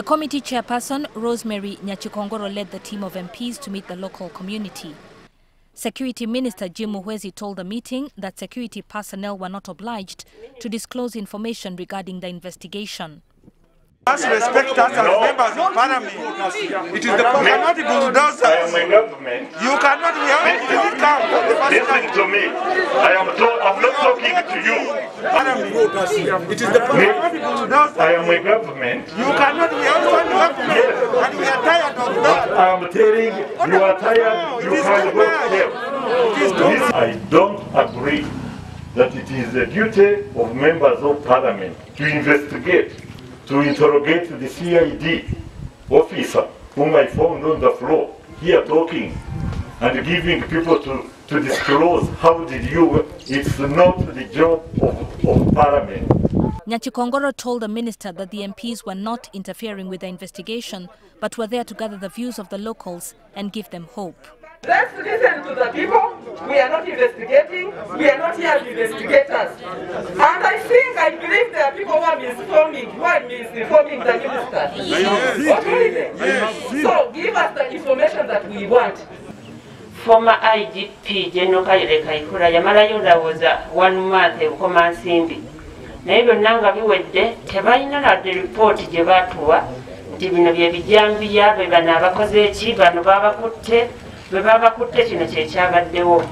The committee chairperson, Rosemary Nyakikongoro, led the team of MPs to meet the local community. Security Minister Jim Muhwezi told the meeting that security personnel were not obliged to disclose information regarding the investigation. You must respect us as members of parliament. It is the cannot be bulldozers. You cannot be held accountable. Listen to me. I'm not talking to you. It is the cannot be bulldozers. I am a government. You cannot be held accountable. And we are tired of that. I am telling you are tired. You can go there. I don't agree that it is the duty of members of parliament to investigate. To interrogate the CID officer whom I found on the floor here talking and giving people to disclose how did you, it's not the job of parliament. Nyakikongoro told the minister that the MPs were not interfering with the investigation but were there to gather the views of the locals and give them hope. Let's listen to the people. We are not investigating. We are not here as investigators. And I believe there are people who are misinforming, the minister. Yes. So give us the information that we want. Former IGP General Kayaka Kura Yamala was 1 month of command Simbi. Neighbor Nanga, we were there. Tebaina at the report Jevatua, Divinavi Jambia, Bebanavakoze, Chiba, Novava Kutte. Bebaba kutte kino kyekyabaddewo.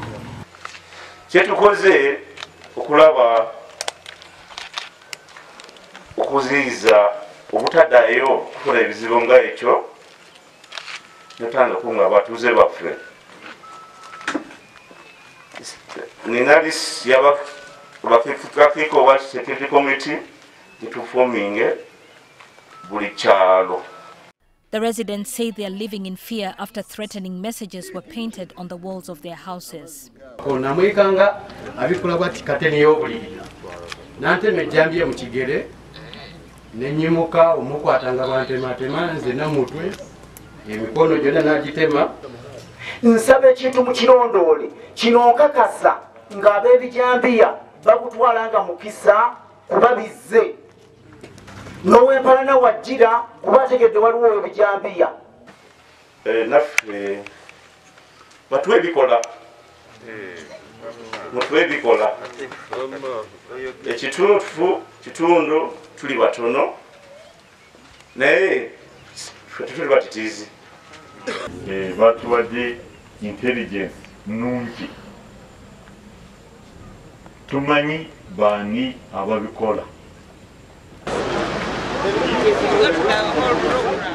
Kyetukoze okulaba okuziyiza obutaddayo kukola ebizibu nga ekyo netanga kunga abatuuze baffe. Ninalisi y'abakiiko oba security committee gitufuminge buli kyalo. The residents say they are living in fear after threatening messages were painted on the walls of their houses. Nowemparana wajira kubategedde waliwo ebijambiya naffe batwe bikola ekitundu tuli batono naye tuli batitizi batuwadde intelligence nungi tumanyi baani ababikola. We've got to have a whole program.